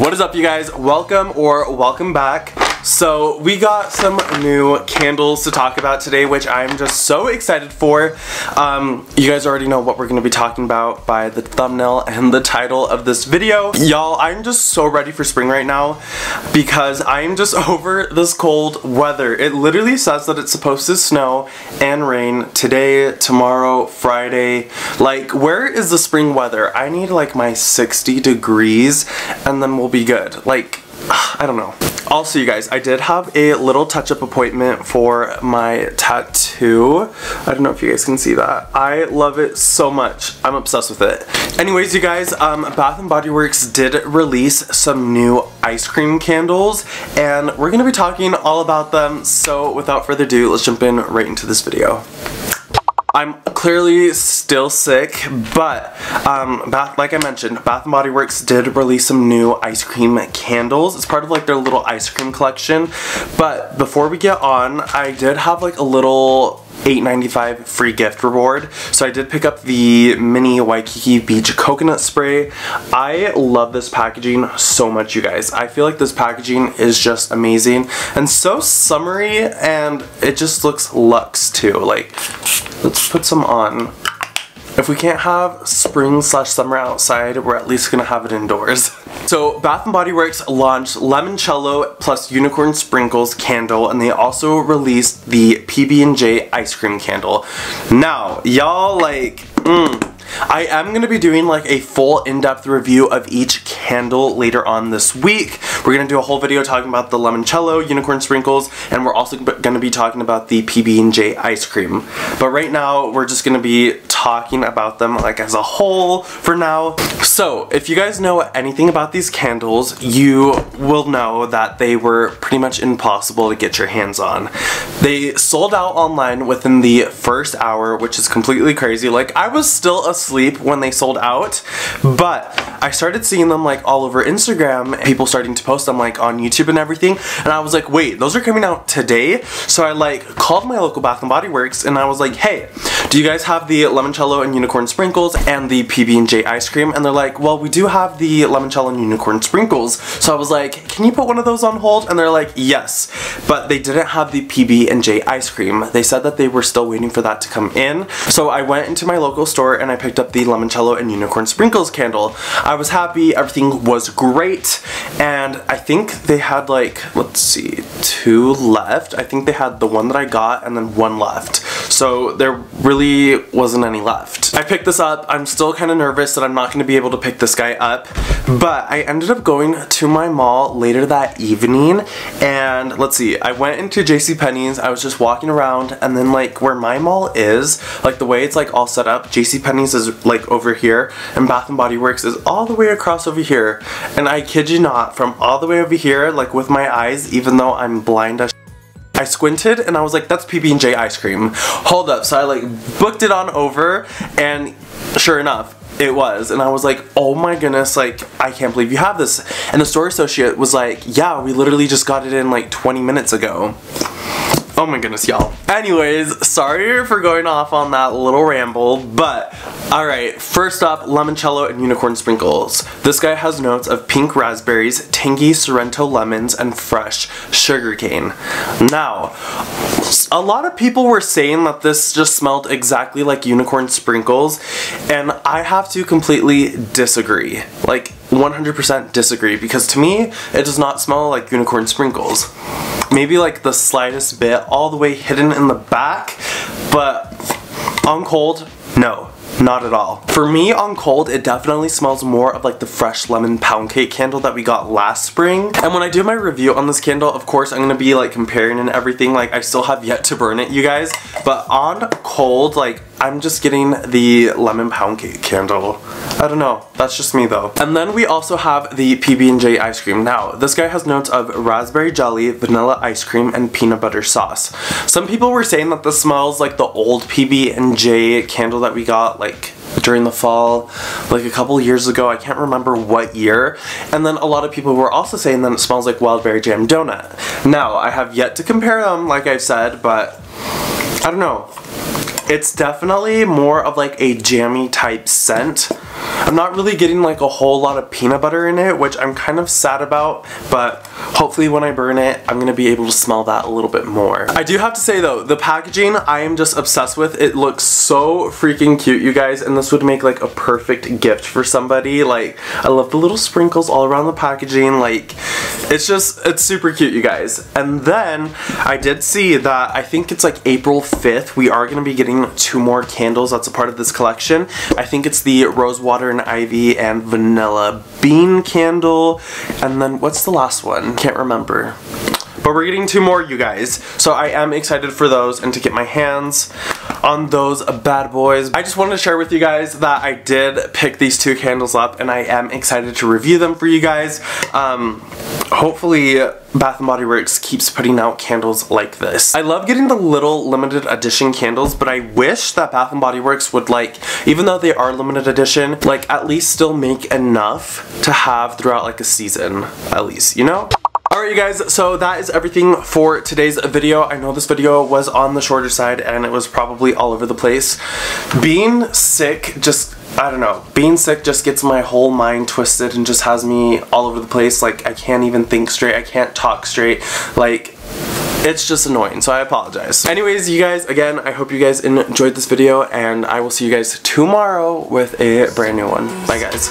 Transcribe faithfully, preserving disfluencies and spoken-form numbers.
What is up, you guys? Welcome or welcome back. So we got some new candles to talk about today, which I'm just so excited for. Um, you guys already know what we're going to be talking about by the thumbnail and the title of this video. Y'all, I'm just so ready for spring right now because I'm just over this cold weather. It literally says that it's supposed to snow and rain today, tomorrow, Friday. Like, where is the spring weather? I need like my sixty degrees and then we'll be good. Like, I don't know. Also, you guys, I did have a little touch-up appointment for my tattoo. I don't know if you guys can see that. I love it so much. I'm obsessed with it. Anyways, you guys, um, Bath and Body Works did release some new ice cream candles, and we're gonna be talking all about them. So without further ado, let's jump in right into this video. I'm clearly still sick, but um, Bath, like I mentioned, Bath and Body Works did release some new ice cream candles. It's part of like their little ice cream collection. But before we get on, I did have like a little eight ninety-five free gift reward. So I did pick up the mini Waikiki Beach Coconut Spray. I love this packaging so much, you guys. I feel like this packaging is just amazing and so summery, and it just looks luxe too. Like, let's put some on. If we can't have spring slash summer outside, we're at least gonna have it indoors. So Bath and Body Works launched Limoncello plus Unicorn Sprinkles candle, and they also released the P B and J ice cream candle. Now, y'all, like, mmm. I am going to be doing like a full in-depth review of each candle later on this week. We're going to do a whole video talking about the Limoncello, Unicorn Sprinkles, and we're also going to be talking about the P B and J ice cream. But right now, we're just going to be talking about them like as a whole for now. So, if you guys know anything about these candles, you will know that they were pretty much impossible to get your hands on. They sold out online within the first hour, which is completely crazy. Like, I was still a sleep when they sold out, but I started seeing them like all over Instagram, people starting to post them like on YouTube and everything, and I was like, wait, those are coming out today? So I like called my local Bath and Body Works and I was like, hey, do you guys have the Limoncello and Unicorn Sprinkles and the P B and J ice cream? And they're like, well, we do have the Limoncello and Unicorn Sprinkles. So I was like, can you put one of those on hold? And they're like, yes, but they didn't have the P B and J ice cream. They said that they were still waiting for that to come in. So I went into my local store and I picked up the Limoncello and Unicorn Sprinkles candle. I was happy, everything was great, and I think they had like, let's see, two left. I think they had the one that I got and then one left. So there really wasn't any left. I picked this up. I'm still kind of nervous that I'm not going to be able to pick this guy up, but I ended up going to my mall later that evening, and let's see, I went into JCPenney's. I was just walking around, and then like where my mall is, like the way it's like all set up, JCPenney's is like over here, and Bath and Body Works is all the way across over here, and I kid you not, from all the way over here, like with my eyes, even though I'm blind as I squinted and I was like, that's P B and J ice cream. Hold up. So I like booked it on over, and sure enough, it was. And I was like, oh my goodness, like, I can't believe you have this. And the store associate was like, yeah, we literally just got it in like twenty minutes ago. Oh my goodness, y'all. Anyways, sorry for going off on that little ramble, but alright, first up, Limoncello and Unicorn Sprinkles. This guy has notes of pink raspberries, tangy Sorrento lemons, and fresh sugarcane. Now, a lot of people were saying that this just smelled exactly like Unicorn Sprinkles, and I have to completely disagree. Like, one hundred percent disagree, because to me, it does not smell like Unicorn Sprinkles. Maybe like the slightest bit, all the way hidden in the back, but on cold, no, not at all. For me, on cold, it definitely smells more of like the fresh lemon pound cake candle that we got last spring. And when I do my review on this candle, of course, I'm gonna be like comparing and everything. Like, I still have yet to burn it, you guys, but on cold, like, I'm just getting the lemon pound cake candle. I don't know, that's just me though. And then we also have the P B and J ice cream. Now, this guy has notes of raspberry jelly, vanilla ice cream, and peanut butter sauce. Some people were saying that this smells like the old P B and J candle that we got like during the fall, like a couple years ago. I can't remember what year. And then a lot of people were also saying that it smells like wild berry jam donut. Now, I have yet to compare them, like I've said, but I don't know. It's definitely more of like a jammy type scent. I'm not really getting like a whole lot of peanut butter in it, which I'm kind of sad about, but hopefully when I burn it, I'm gonna be able to smell that a little bit more. I do have to say though, the packaging I am just obsessed with. It looks so freaking cute, you guys, and this would make like a perfect gift for somebody. Like, I love the little sprinkles all around the packaging. Like, it's just, it's super cute, you guys. And then I did see that I think it's like April fifth, we are gonna be getting two more candles. That's a part of this collection. I think it's the Rosewater and Ivy and Vanilla Bean candle, and then what's the last one? Can't remember. But we're getting two more, you guys, so I am excited for those and to get my hands on those bad boys. I just wanted to share with you guys that I did pick these two candles up, and I am excited to review them for you guys. Um, hopefully Bath and Body Works keeps putting out candles like this. I love getting the little limited edition candles, but I wish that Bath and Body Works would, like, even though they are limited edition, like, at least still make enough to have throughout like a season, at least, you know? Alright, you guys, so that is everything for today's video. I know this video was on the shorter side and it was probably all over the place. Being sick just, I don't know, being sick just gets my whole mind twisted and just has me all over the place. Like, I can't even think straight, I can't talk straight, like, it's just annoying, so I apologize. Anyways, you guys, again, I hope you guys enjoyed this video, and I will see you guys tomorrow with a brand new one. Bye, guys.